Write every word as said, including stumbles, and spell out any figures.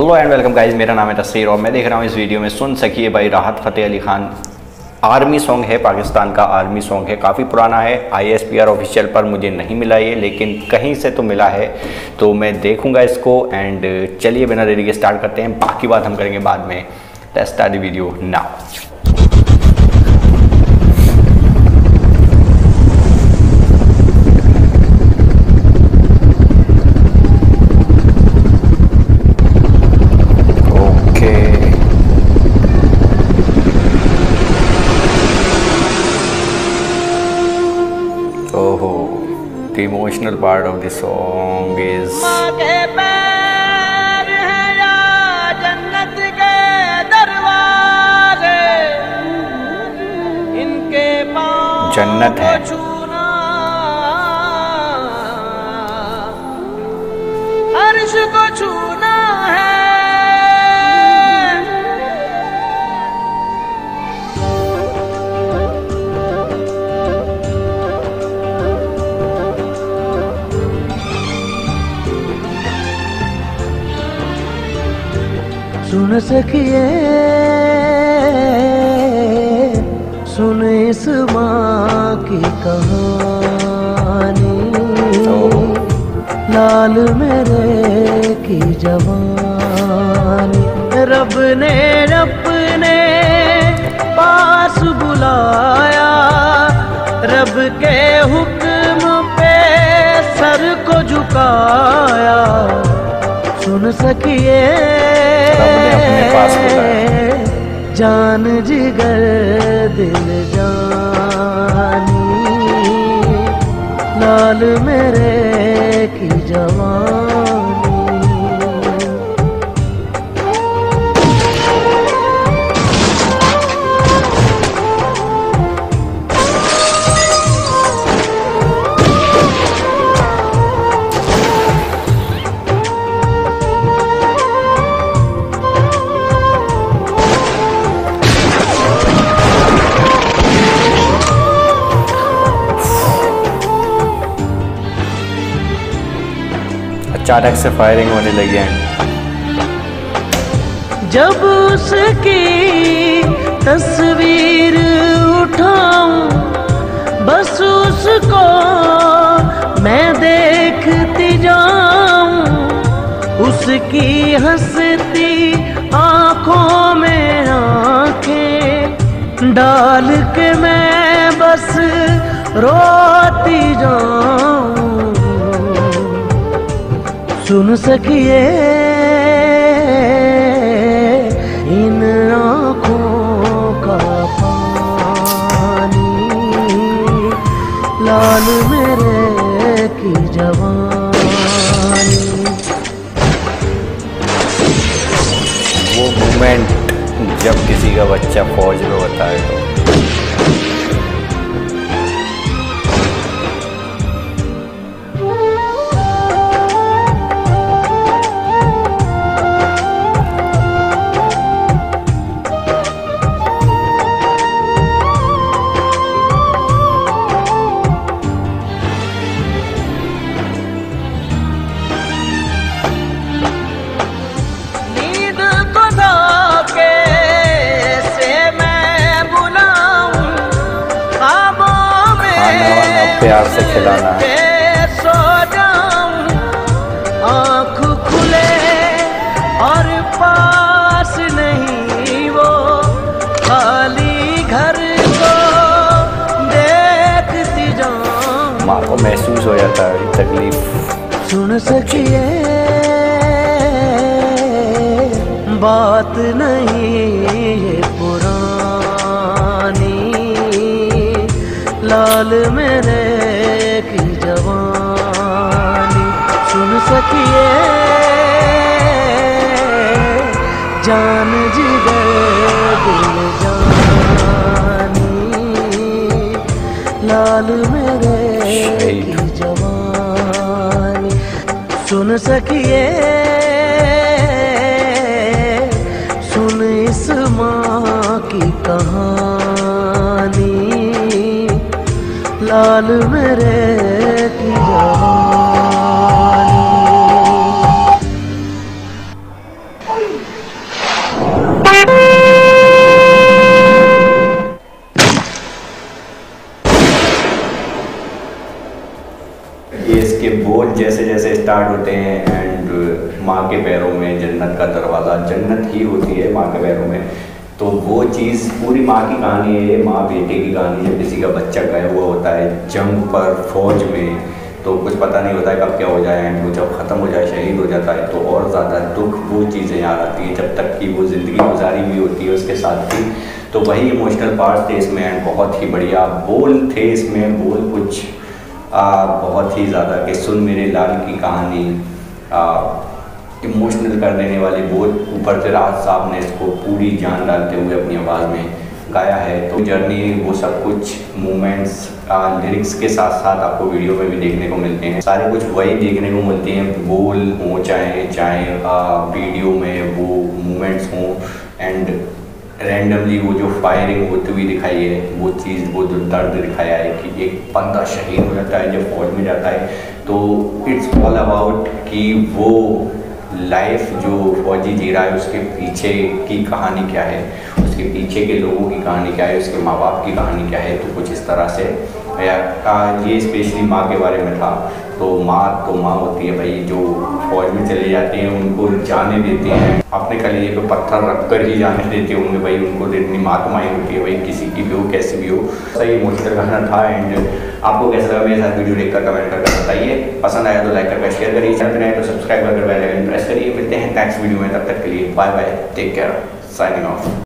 Hello and welcome guys, मेरा नाम है तस्वीर और मैं देख रहा हूँ इस वीडियो में सुन सखिए भाई राहत फ़तेह अली खान। आर्मी सॉन्ग है, पाकिस्तान का आर्मी सॉन्ग है, काफ़ी पुराना है। I S P R official पर मुझे नहीं मिला ये, लेकिन कहीं से तो मिला है, तो मैं देखूँगा इसको। एंड चलिए बिना देरी के स्टार्ट करते हैं, बाकी बात हम करेंगे बाद में। Let's start the video now. The emotional part of the song is जन्नत है। अर्श को छूना है, सुन सखिए सुन इस माँ की कहानी, लाल मेरे की जवानी। रब ने अपने पास बुलाया, रब के हुक्म पे सर को झुकाया। सुन सखिए अपने पास जान जिगर दिल जानी, लाल मेरे की जवानी। अचानक से फायरिंग होने लगी है। जब उसकी तस्वीर उठाऊं, बस उसको मैं देखती जाऊं, उसकी हंसती आंखों में आंखें डाल के मैं बस रोती जाऊं। सुन सखिए इन आँखों का पानी, लाल मेरे की जवानी। वो मोमेंट जब किसी का बच्चा फौज में होता है तो प्यार से खिलाना है। सो जाऊं आँख खुले और पास नहीं, वो खाली घर को देखती जाऊं। माँ को महसूस हो जाता है तकलीफ। सुन सखिए बात नहीं पुरानी, लाल मेरे जवानी। सुन सखिए जान जिगर दिल जानी, लाल मेरे की जवानी। सुन सखिए सुन इस माँ की कहानी, लाल मेरे। जैसे जैसे स्टार्ट होते हैं एंड माँ के पैरों में जन्नत का दरवाज़ा, जन्नत ही होती है माँ के पैरों में, तो वो चीज़ पूरी माँ की कहानी है, माँ बेटे की कहानी है। किसी का बच्चा गायब हुआ होता है जंग पर, फौज में, तो कुछ पता नहीं होता है कब क्या हो जाए, एंड वो जब ख़त्म हो जाए, शहीद हो जाता है, तो और ज़्यादा दुख वो चीज़ें याद आती हैं जब तक कि वो ज़िंदगी गुजारी भी होती है उसके साथ ही। तो वही इमोशनल पार्ट थे इसमें एंड बहुत ही बढ़िया बोल थे इसमें, बोल कुछ आ, बहुत ही ज़्यादा कि सुन मेरे लाल की कहानी इमोशनल कर देने वाले बोल। ऊपर से राहत साहब ने इसको पूरी जान डालते हुए अपनी आवाज़ में गाया है। तो जर्नी वो सब कुछ मूवमेंट्स लिरिक्स के साथ साथ आपको वीडियो में भी देखने को मिलते हैं, सारे कुछ वही देखने को मिलते हैं, बोल हों चाहे चाहे वीडियो में वो मूवमेंट्स हों, एंड रैंडमली वो जो फायरिंग होती हुई दिखाई है वो चीज़, वो जो दर्द दिखाया है कि एक बंदा शहीद हो जाता है जब फौज में जाता है, तो इट्स ऑल अबाउट कि वो लाइफ जो फौजी जी रहा है उसके पीछे की कहानी क्या है, उसके पीछे के लोगों की कहानी क्या है, उसके माँ बाप की कहानी क्या है। तो कुछ इस तरह से ये स्पेशली माँ के बारे में था। तो माँ तो माँ होती है भाई, जो फौज में चले जाते हैं उनको जाने देते हैं अपने कलेजे पे पत्थर रख कर ही जाने देते होंगे भाई, उनको इतनी माँ तो माँ होती है भाई, किसी की भी हो कैसी भी हो। सही इमोशनल गाना था एंड आपको कैसा लगा मेरे साथ वीडियो देखकर कमेंट करके बताइए, पसंद आया तो लाइक करके शेयर करिए, चैनल है तो सब्सक्राइब करके बेल आइकन प्रेस करिए। मिलते हैं नेक्स्ट वीडियो में, तब तक के लिए bye bye, take care, signing of.